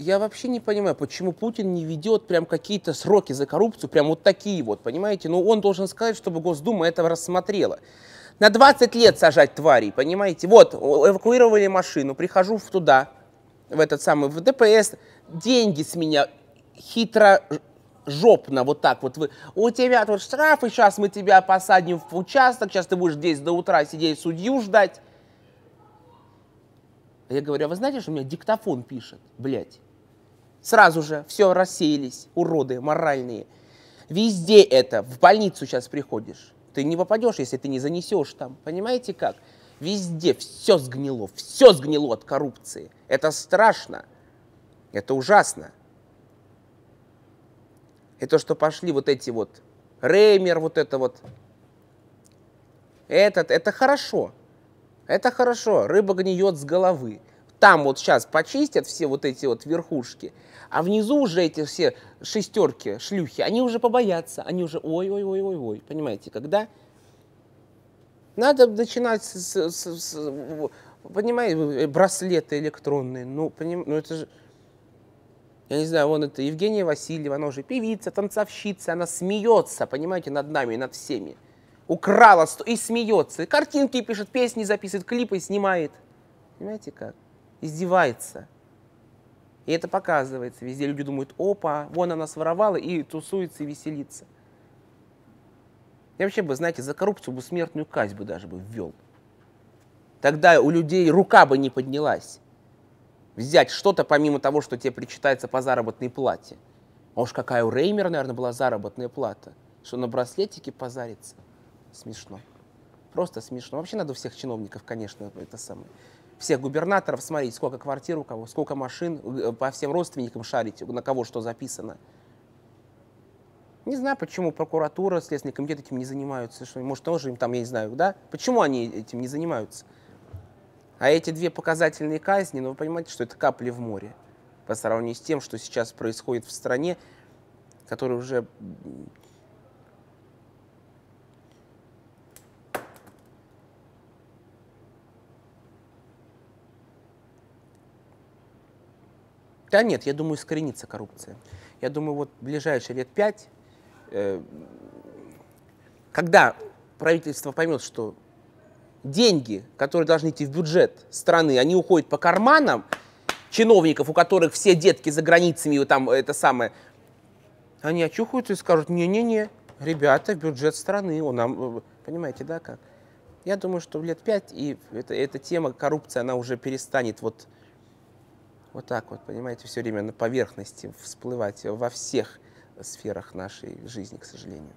я вообще не понимаю, почему Путин не ведет прям какие-то сроки за коррупцию, прям вот такие вот, понимаете? Но он должен сказать, чтобы Госдума это рассмотрела. На 20 лет сажать тварей, понимаете? Вот, эвакуировали машину, прихожу туда, в этот самый, в ДПС, деньги с меня хитро... жопно, вот так вот вы. У тебя тут штрафы, сейчас мы тебя посадим в участок, сейчас ты будешь здесь до утра сидеть, судью ждать. Я говорю, а вы знаете, что у меня диктофон пишет, блядь? Сразу же все рассеялись, уроды моральные. Везде это, в больницу сейчас приходишь. Ты не попадешь, если ты не занесешь там, понимаете как? Везде все сгнило от коррупции. Это страшно, это ужасно. И то, что пошли вот эти вот, Реймер, вот это вот, этот, это хорошо. Это хорошо, рыба гниет с головы. Там вот сейчас почистят все вот эти вот верхушки, а внизу уже эти все шестерки, шлюхи, они уже побоятся, они уже ой-ой-ой-ой-ой, понимаете, когда? Надо начинать понимаете, браслеты электронные, ну, ну это же... Я не знаю, вон это Евгения Васильева, она уже певица, танцовщица, она смеется, понимаете, над нами, над всеми. Украла и смеется, и картинки пишет, песни записывает, клипы снимает. Понимаете как? Издевается. И это показывается. Везде люди думают, опа, вон она своровала, и тусуется, и веселится. Я вообще бы, знаете, за коррупцию бы смертную казнь бы даже бы ввел. Тогда у людей рука бы не поднялась. Взять что-то помимо того, что тебе причитается по заработной плате. А уж какая у Реймера, наверное, была заработная плата. Что на браслетике позарится. Смешно. Просто смешно. Вообще надо всех чиновников, конечно, это самое. Всех губернаторов смотреть, сколько квартир у кого, сколько машин, по всем родственникам шарить, на кого что записано. Не знаю, почему прокуратура, Следственный комитет этим не занимаются. Что, может, тоже им там, я не знаю, да? Почему они этим не занимаются? А эти две показательные казни, ну вы понимаете, что это капли в море по сравнению с тем, что сейчас происходит в стране, которая уже... Да нет, я думаю, искоренится коррупция. Я думаю, вот в ближайшие лет 5, когда правительство поймет, что... деньги, которые должны идти в бюджет страны, они уходят по карманам чиновников, у которых все детки за границами, там это самое. Они очухаются и скажут, не-не-не, ребята, бюджет страны, он нам, понимаете, да, как? Я думаю, что в лет 5 и эта тема коррупции, она уже перестанет вот так вот, понимаете, все время на поверхности всплывать во всех сферах нашей жизни, к сожалению.